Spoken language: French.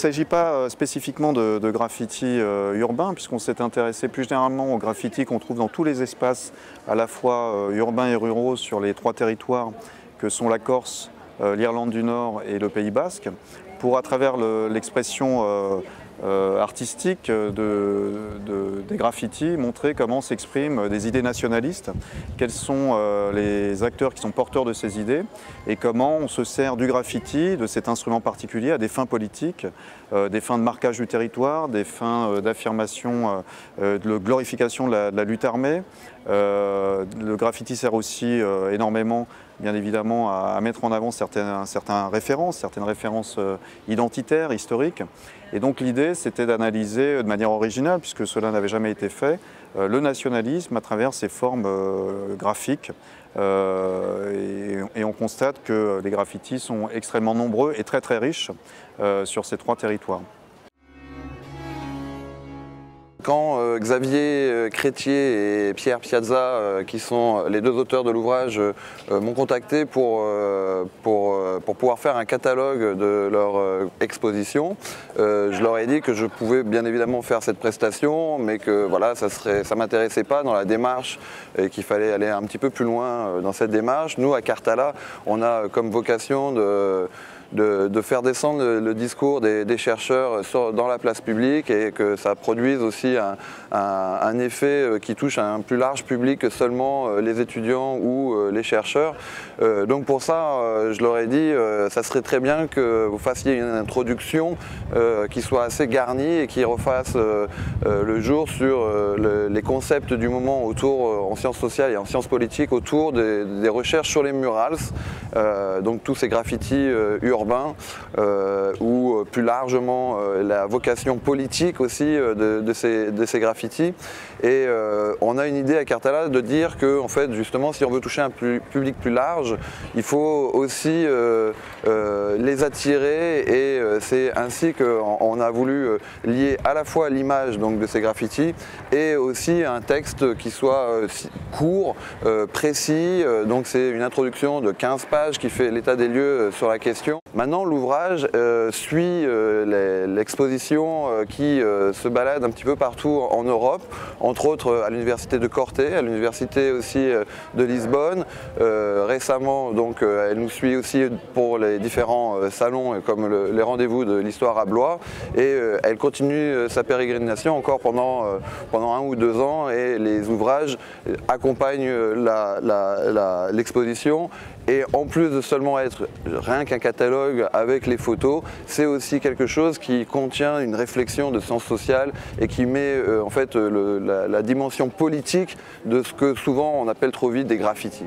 Il ne s'agit pas spécifiquement de graffiti urbain, puisqu'on s'est intéressé plus généralement aux graffitis qu'on trouve dans tous les espaces, à la fois urbains et ruraux, sur les trois territoires que sont la Corse, l'Irlande du Nord et le Pays Basque, pour à travers l'expression artistique des graffitis, montrer comment s'expriment des idées nationalistes, quels sont les acteurs qui sont porteurs de ces idées et comment on se sert du graffiti, de cet instrument particulier, à des fins politiques, des fins de marquage du territoire, des fins d'affirmation, de glorification de la lutte armée. Le graffiti sert aussi énormément, bien évidemment, à mettre en avant certaines références identitaires, historiques. Et donc l'idée, c'était d'analyser de manière originale, puisque cela n'avait jamais été fait, le nationalisme à travers ses formes graphiques. Et on constate que les graffitis sont extrêmement nombreux et très très riches sur ces trois territoires. Quand Xavier Crétiez et Pierre Piazza, qui sont les deux auteurs de l'ouvrage, m'ont contacté pour pouvoir faire un catalogue de leur exposition, je leur ai dit que je pouvais bien évidemment faire cette prestation, mais que voilà, ça m'intéressait pas dans la démarche et qu'il fallait aller un petit peu plus loin dans cette démarche. Nous, à Karthala, on a comme vocation de faire descendre le discours des chercheurs dans la place publique et que ça produise aussi un effet qui touche un plus large public que seulement les étudiants ou les chercheurs. Donc pour ça, je leur ai dit, ça serait très bien que vous fassiez une introduction qui soit assez garnie et qui refasse le jour sur les concepts du moment autour en sciences sociales et en sciences politiques autour des recherches sur les murals, donc tous ces graffitis urbains, ou plus largement la vocation politique aussi de ces graffitis. Et on a une idée à Karthala de dire que, en fait, justement, si on veut toucher un public plus large, il faut aussi les attirer, et c'est ainsi qu'on a voulu lier à la fois l'image de ces graffitis et aussi un texte qui soit court, précis. Donc c'est une introduction de 15 pages qui fait l'état des lieux sur la question. Maintenant, l'ouvrage suit l'exposition qui se balade un petit peu partout en Europe, entre autres à l'université de Corté, à l'université aussi de Lisbonne. Récemment, donc, elle nous suit aussi pour les différents salons comme les Rendez-vous de l'Histoire à Blois, et elle continue sa pérégrination encore pendant 1 ou 2 ans, et les ouvrages accompagnent l'exposition. Et en plus de seulement être rien qu'un catalogue avec les photos, c'est aussi quelque chose qui contient une réflexion de sciences sociales et qui met en fait la dimension politique de ce que souvent on appelle trop vite des graffitis.